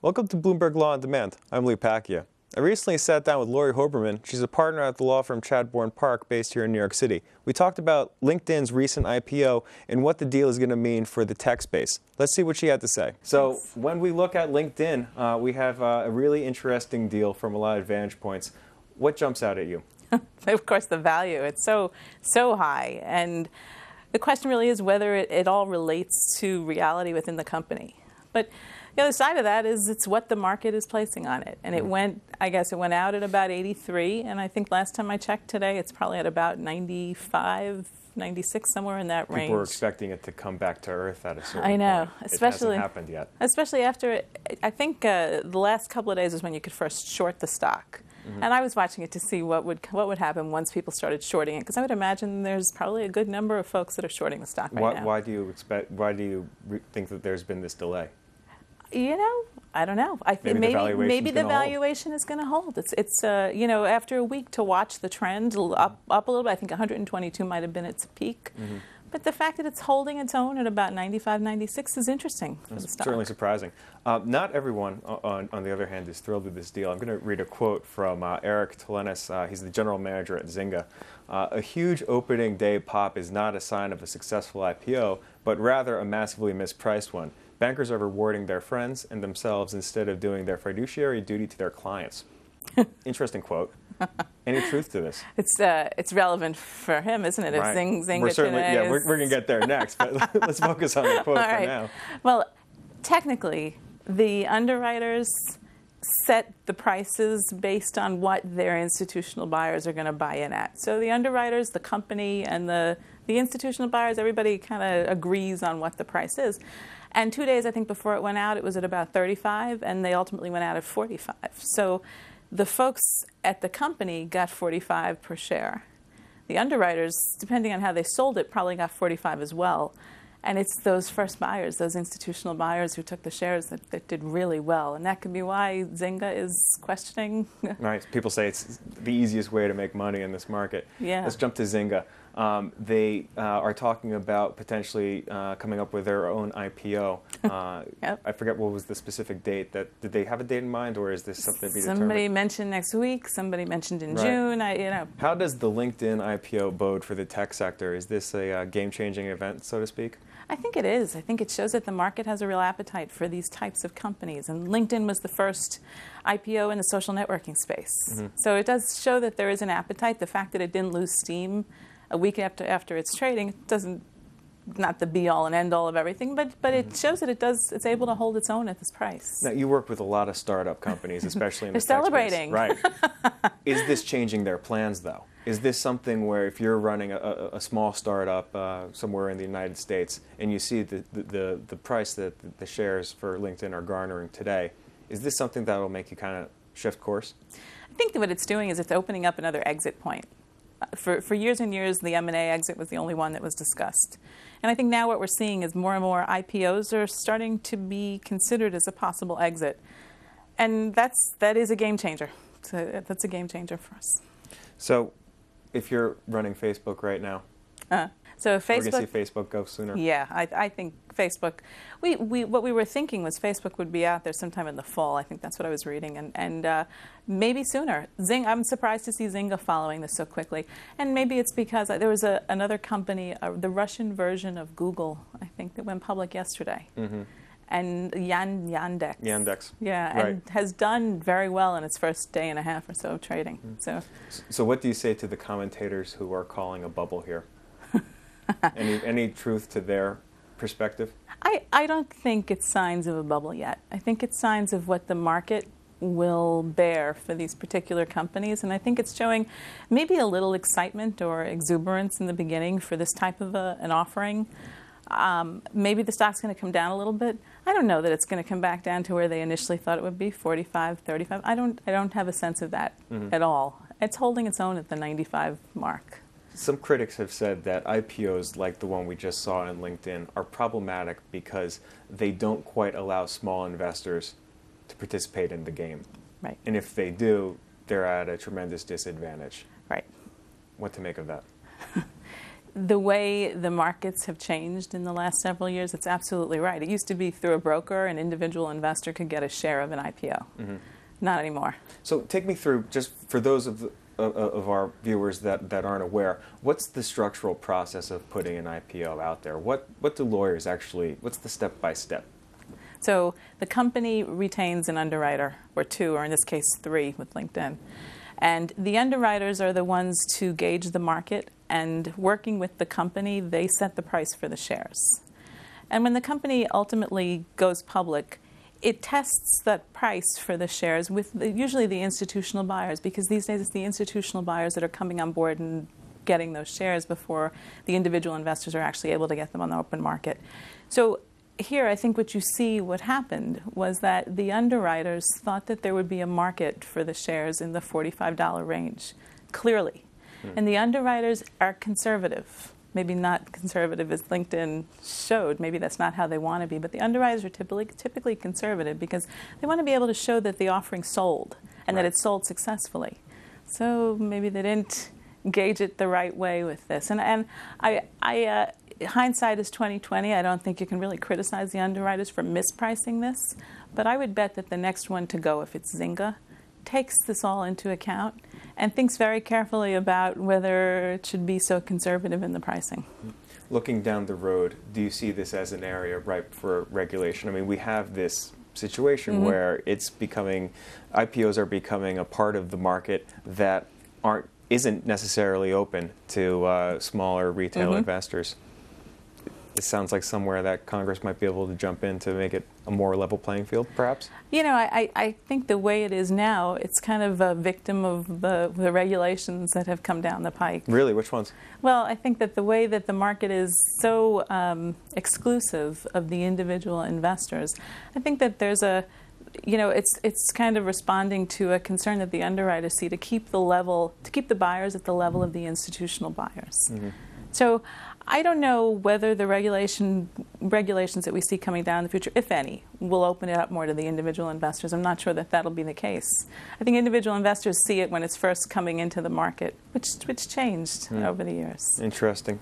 Welcome to Bloomberg Law on Demand. I'm Lee Pacchia. I recently sat down with Lori Hoberman. She's a partner at the law firm Chadbourne Park based here in New York City. We talked about LinkedIn's recent IPO and what the deal is going to mean for the tech space. Let's see what she had to say. So when we look at LinkedIn, we have a really interesting deal from a lot of vantage points. What jumps out at you? Of course, the value. It's so high. And the question really is whether it all relates to reality within the company. But the other side of that is it's what the market is placing on it. And it went, I guess, it went out at about 83. And I think last time I checked today, it's probably at about 95, 96, somewhere in that range. People were expecting it to come back to earth at a certain point. I know, especially. It hasn't happened yet. Especially after, I think the last couple of days was when you could first short the stock. And I was watching it to see what would happen once people started shorting it, because I would imagine there's probably a good number of folks that are shorting the stock right now. Why do you think that there's been this delay? You know, I don't know. I think maybe the valuation is going to hold. It's you know, after a week to watch the trend up a little bit. I think 122 might have been its peak. But the fact that it's holding its own at about 95, 96 is interesting for the stock. Certainly surprising. Not everyone, on the other hand, is thrilled with this deal. I'm going to read a quote from Eric Telenis. He's the general manager at Zynga. A huge opening day pop is not a sign of a successful IPO, but rather a massively mispriced one. Bankers are rewarding their friends and themselves instead of doing their fiduciary duty to their clients. Interesting quote. Any truth to this? It's relevant for him, isn't it? Right. We're going to get there next, but let's focus on the quote for now. Well, technically, the underwriters set the prices based on what their institutional buyers are going to buy in at. So the underwriters, the company, and the institutional buyers, everybody kind of agrees on what the price is. And 2 days, I think, before it went out, it was at about 35, and they ultimately went out at 45. So the folks at the company got 45 per share. The underwriters, depending on how they sold it, probably got 45 as well. And it's those first buyers, those institutional buyers who took the shares that did really well. And that could be why Zynga is questioning. Right. People say it's the easiest way to make money in this market. Yeah. Let's jump to Zynga. They are talking about potentially coming up with their own IPO. Yep. I forget what was the specific date. Did they have a date in mind, or is this something to be determined? Somebody mentioned next week. Somebody mentioned in June. How does the LinkedIn IPO bode for the tech sector? Is this a game-changing event, so to speak? I think it is. I think it shows that the market has a real appetite for these types of companies. And LinkedIn was the first IPO in the social networking space. So it does show that there is an appetite. The fact that it didn't lose steam a week after its trading, it doesn't, not the be-all and end-all of everything, but it shows that it's able to hold its own at this price. Now, you work with a lot of startup companies, especially in the tech space. They're celebrating. Right. Is this changing their plans, though? Is this something where if you're running a small startup somewhere in the United States and you see the price that the shares for LinkedIn are garnering today, is this something that will make you kind of shift course? I think that what it's doing is it's opening up another exit point. For years and years, the M&A exit was the only one that was discussed. And I think now what we're seeing is more and more IPOs are starting to be considered as a possible exit. And that is a game changer. So that's a game changer for us. So if you're running Facebook right now, so Facebook, we're going to see Facebook go sooner. Yeah, I think Facebook, what we were thinking was Facebook would be out there sometime in the fall. I think that's what I was reading, and maybe sooner. I'm surprised to see Zynga following this so quickly, and maybe it's because there was another company, the Russian version of Google, I think, that went public yesterday. And Yandex. Yandex. Yeah, right. And has done very well in its first day and a half or so of trading. So what do you say to the commentators who are calling a bubble here? Any truth to their perspective? I don't think it's signs of a bubble yet. I think it's signs of what the market will bear for these particular companies. And I think it's showing maybe a little excitement or exuberance in the beginning for this type of an offering. Maybe the stock's going to come down a little bit. I don't know that it's going to come back down to where they initially thought it would be, 45, 35. I don't have a sense of that at all. It's holding its own at the 95 mark. Some critics have said that IPOs like the one we just saw on LinkedIn are problematic because they don't quite allow small investors to participate in the game. Right. And if they do, they're at a tremendous disadvantage. Right. What to make of that? the way the markets have changed in the last several years, it's absolutely right. It used to be through a broker, an individual investor could get a share of an IPO. Mm-hmm. Not anymore. So take me through, just for those of our viewers that aren't aware, what's the structural process of putting an IPO out there? What do lawyers actually, what's the step-by-step? So the company retains an underwriter, or two, or in this case 3 with LinkedIn. And the underwriters are the ones to gauge the market, and working with the company, they set the price for the shares. And when the company ultimately goes public, it tests that price for the shares with usually the institutional buyers, because these days it's the institutional buyers that are coming on board and getting those shares before the individual investors are actually able to get them on the open market. So here, I think what you see what happened was that the underwriters thought that there would be a market for the shares in the $45 range, clearly. Mm. And the underwriters are conservative. Maybe not conservative as LinkedIn showed. Maybe that's not how they want to be. But the underwriters are typically conservative because they want to be able to show that the offering sold and right. that it sold successfully. So maybe they didn't gauge it the right way with this. And hindsight is 20/20. I don't think you can really criticize the underwriters for mispricing this. But I would bet that the next one to go, if it's Zynga, takes this all into account and thinks very carefully about whether it should be so conservative in the pricing. Looking down the road, do you see this as an area ripe for regulation? I mean, we have this situation mm-hmm. where it's becoming, IPOs are becoming a part of the market that isn't necessarily open to smaller retail mm-hmm. investors. It sounds like somewhere that Congress might be able to jump in to make it a more level playing field, perhaps? You know, I think the way it is now, it's kind of a victim of the regulations that have come down the pike. Really? Which ones? Well, I think that the way that the market is so exclusive of the individual investors, I think that there's a, you know, it's kind of responding to a concern that the underwriters see to keep the buyers at the level of the institutional buyers. Mm-hmm. So I don't know whether the regulations that we see coming down in the future, if any, will open it up more to the individual investors. I'm not sure that that'll be the case. I think individual investors see it when it's first coming into the market, which changed over the years. Interesting.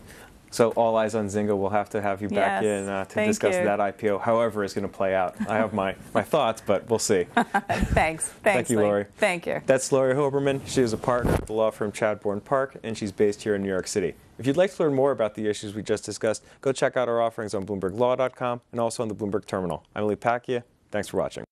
So all eyes on Zynga. We'll have to have you back in to discuss that IPO, however it's going to play out. I have my thoughts, but we'll see. Thanks. Thank you, Lori. Thank you. That's Lori Hoberman. She is a partner at the law firm Chadbourne Park, and she's based here in New York City. If you'd like to learn more about the issues we just discussed, go check out our offerings on BloombergLaw.com and also on the Bloomberg Terminal. I'm Lee Pacchia. Thanks for watching.